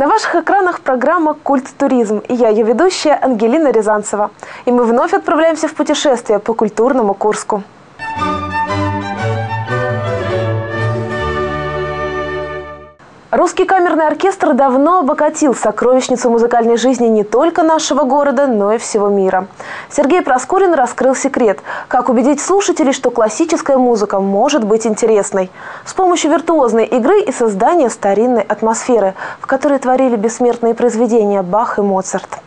На ваших экранах программа «КультТУРИЗМ» и я, ее ведущая Ангелина Рязанцева. И мы вновь отправляемся в путешествие по культурному Курску. Русский камерный оркестр давно обогатил сокровищницу музыкальной жизни не только нашего города, но и всего мира. Сергей Проскурин раскрыл секрет, как убедить слушателей, что классическая музыка может быть интересной. С помощью виртуозной игры и создания старинной атмосферы, в которой творили бессмертные произведения Бах и Моцарт.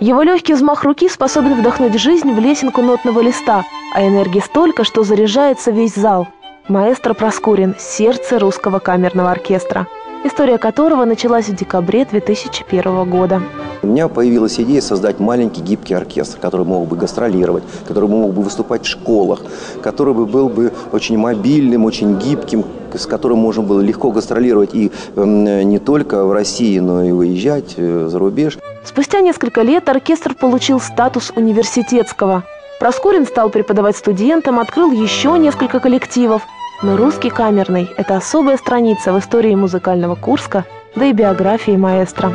Его легкий взмах руки способен вдохнуть жизнь в лесенку нотного листа, а энергии столько, что заряжается весь зал. Маэстро Проскурин – сердце русского камерного оркестра, история которого началась в декабре 2001 года. У меня появилась идея создать маленький гибкий оркестр, который мог бы гастролировать, который мог бы выступать в школах, который был бы очень мобильным, очень гибким, с которым можно было легко гастролировать и не только в России, но и выезжать за рубеж. Спустя несколько лет оркестр получил статус университетского. Проскурин стал преподавать студентам, открыл еще несколько коллективов. Но русский камерный – это особая страница в истории музыкального Курска, да и биографии маэстро.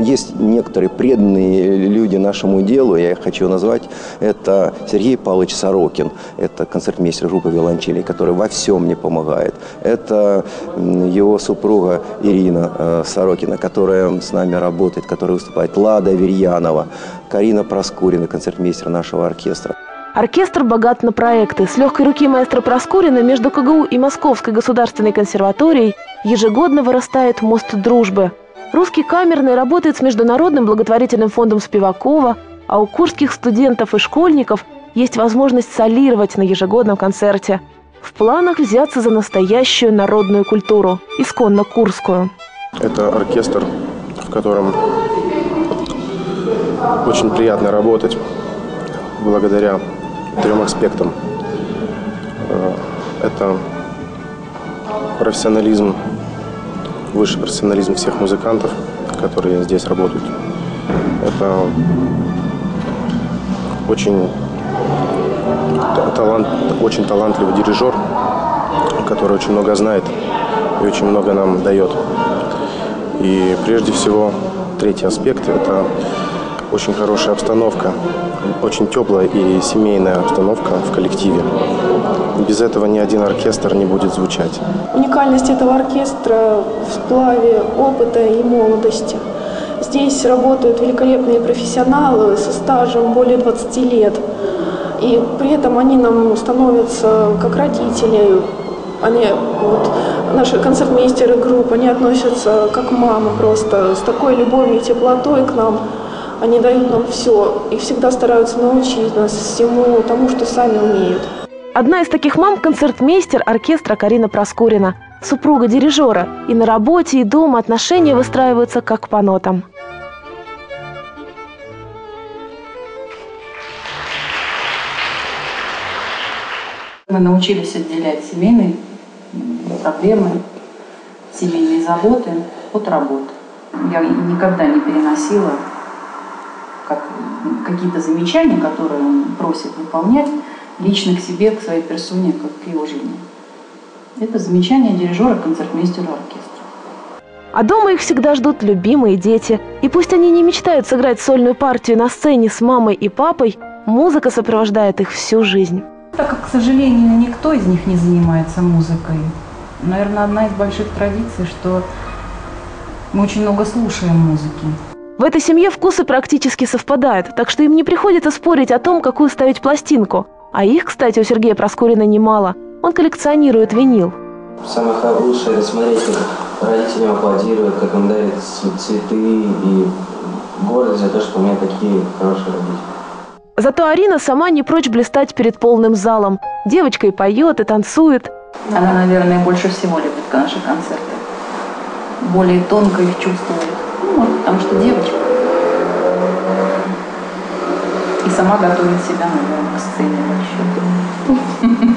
Есть некоторые преданные люди нашему делу, я их хочу назвать. Это Сергей Павлович Сорокин, это концертмейстер группы «Виолончели», который во всем мне помогает. Это его супруга Ирина Сорокина, которая с нами работает, которая выступает. Лада Верьянова, Карина Проскурина, концертмейстер нашего оркестра. Оркестр богат на проекты. С легкой руки маэстро Проскурина между КГУ и Московской государственной консерваторией ежегодно вырастает мост дружбы. Русский камерный работает с Международным благотворительным фондом Спивакова, а у курских студентов и школьников есть возможность солировать на ежегодном концерте. В планах взяться за настоящую народную культуру, исконно курскую. Это оркестр, в котором очень приятно работать благодаря трем аспектам. Это профессионализм, высший профессионализм всех музыкантов, которые здесь работают. Это очень талантливый дирижер, который очень много знает и очень много нам дает. И прежде всего, третий аспект – это очень хорошая обстановка, очень теплая и семейная обстановка в коллективе. Без этого ни один оркестр не будет звучать. Уникальность этого оркестра в сплаве опыта и молодости. Здесь работают великолепные профессионалы со стажем более 20 лет. И при этом они нам становятся как родители. Они, наши концертмейстеры групп, они относятся как мамы просто, с такой любовью и теплотой к нам. Они дают нам все и всегда стараются научить нас всему тому, что сами умеют. Одна из таких мам – концертмейстер оркестра Карина Проскурина, супруга дирижера. И на работе, и дома отношения выстраиваются как по нотам. Мы научились отделять семейные проблемы, семейные заботы от работы. Я никогда не переносила какие-то замечания, которые он просит выполнять, лично к себе, к своей персоне, как к его жене. Это замечания дирижера, концертмейстера оркестра. А дома их всегда ждут любимые дети. И пусть они не мечтают сыграть сольную партию на сцене с мамой и папой, музыка сопровождает их всю жизнь. Так как, к сожалению, никто из них не занимается музыкой, наверное, одна из больших традиций, что мы очень много слушаем музыки. В этой семье вкусы практически совпадают, так что им не приходится спорить о том, какую ставить пластинку. А их, кстати, у Сергея Проскурина немало. Он коллекционирует винил. Самое хорошее – это смотреть, как родителям аплодируют, как им дарят цветы, и гордость за то, что у меня такие хорошие родители. Зато Арина сама не прочь блистать перед полным залом. Девочка и поет, и танцует. Она, наверное, больше всего любит наши концерты. Более тонко их чувствует. Потому что девочка и сама готовит себя, наверное, к сцене.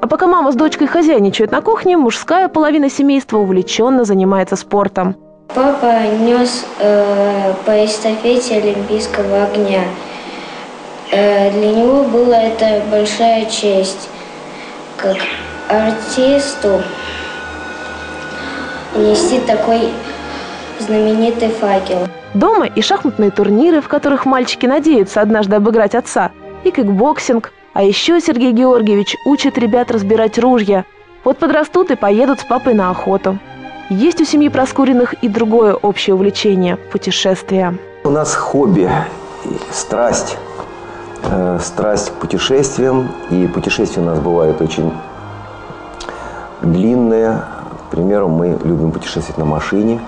А пока мама с дочкой хозяйничают на кухне, мужская половина семейства увлеченно занимается спортом. Папа нес по эстафете Олимпийского огня. Для него была это большая честь. Как артисту нести такой знаменитый факел. Дома и шахматные турниры, в которых мальчики надеются однажды обыграть отца, и кикбоксинг. А еще Сергей Георгиевич учит ребят разбирать ружья. Вот подрастут и поедут с папой на охоту. Есть у семьи Проскуриных и другое общее увлечение – путешествия. У нас хобби, страсть. Страсть к путешествиям. И путешествия у нас бывают очень длинные. К примеру, мы любим путешествовать на машине.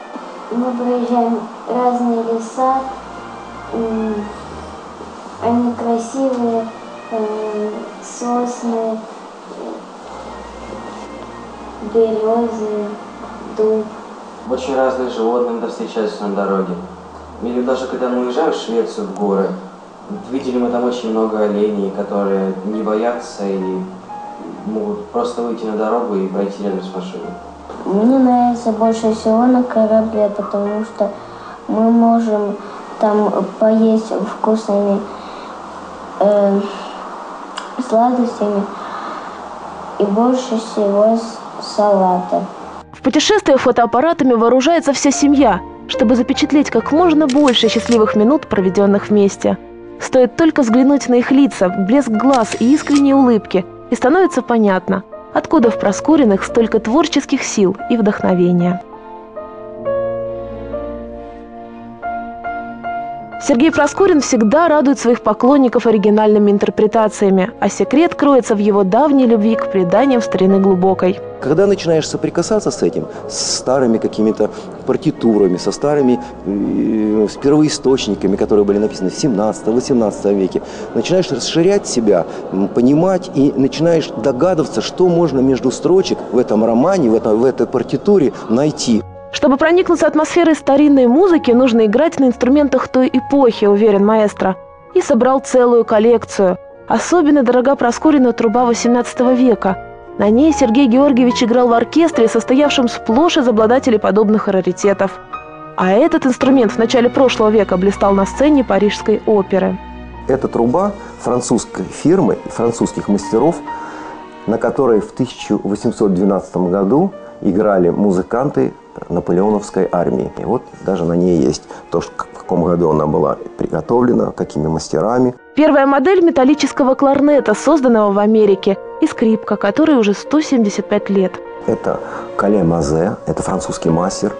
Мы проезжаем разные леса. Они красивые, сосны, березы. Очень разные животные встречаются на дороге. Или даже когда мы уезжаем в Швецию, в горы, видели мы там очень много оленей, которые не боятся и могут просто выйти на дорогу и пройти рядом с машиной. Мне нравится больше всего на корабле, потому что мы можем там поесть вкусными сладостями и больше всего салата. В путешествиях фотоаппаратами вооружается вся семья, чтобы запечатлеть как можно больше счастливых минут, проведенных вместе. Стоит только взглянуть на их лица, блеск глаз и искренние улыбки, и становится понятно, откуда в Проскуриных столько творческих сил и вдохновения. Сергей Проскурин всегда радует своих поклонников оригинальными интерпретациями, а секрет кроется в его давней любви к преданиям старины глубокой. Когда начинаешь соприкасаться с этим, с старыми какими-то партитурами, со старыми с первоисточниками, которые были написаны в 17-18 веке, начинаешь расширять себя, понимать и начинаешь догадываться, что можно между строчек в этом романе, в этой партитуре найти. Чтобы проникнуться атмосферой старинной музыки, нужно играть на инструментах той эпохи, уверен маэстро. И собрал целую коллекцию. Особенно дорога Проскурину труба XVIII века. На ней Сергей Георгиевич играл в оркестре, состоявшем сплошь из обладателей подобных раритетов. А этот инструмент в начале прошлого века блистал на сцене Парижской оперы. Это труба французской фирмы, французских мастеров, на которой в 1812 году играли музыканты наполеоновской армии. И вот даже на ней есть то, в каком году она была приготовлена, какими мастерами. Первая модель металлического кларнета, созданного в Америке, и скрипка, которой уже 175 лет. Это Коле Мазе, это французский мастер.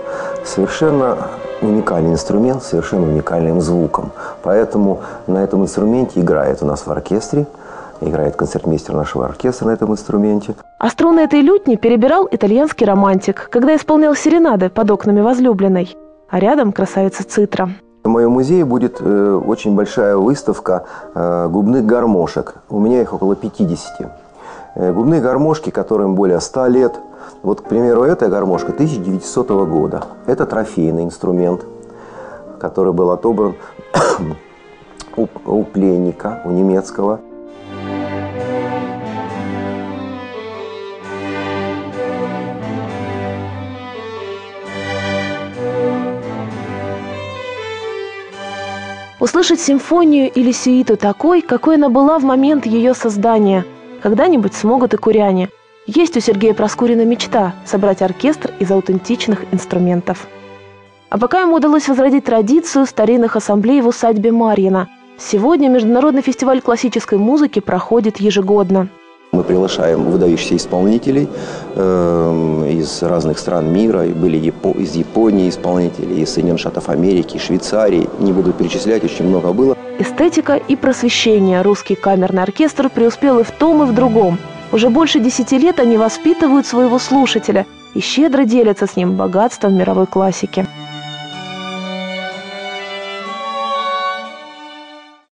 Совершенно уникальный инструмент, совершенно уникальным звуком. Поэтому на этом инструменте играет у нас в оркестре. Играет концертмейстер нашего оркестра на этом инструменте. А струны этой лютни перебирал итальянский романтик, когда исполнял серенады под окнами возлюбленной. А рядом красавица Цитра. В моем музее будет очень большая выставка губных гармошек. У меня их около 50. Губные гармошки, которым более 100 лет. Вот, к примеру, эта гармошка 1900 года. Это трофейный инструмент, который был отобран у пленника, у немецкого. Услышать симфонию или сюиту такой, какой она была в момент ее создания, когда-нибудь смогут и куряне. Есть у Сергея Проскурина мечта – собрать оркестр из аутентичных инструментов. А пока ему удалось возродить традицию старинных ассамблей в усадьбе Марьина. Сегодня Международный фестиваль классической музыки проходит ежегодно. Мы приглашаем выдающихся исполнителей из разных стран мира. Были из Японии исполнители, из Соединенных Штатов Америки, Швейцарии. Не буду перечислять, очень много было. Эстетика и просвещение. Русский камерный оркестр преуспел и в том, и в другом. Уже больше 10 лет они воспитывают своего слушателя и щедро делятся с ним богатством мировой классики.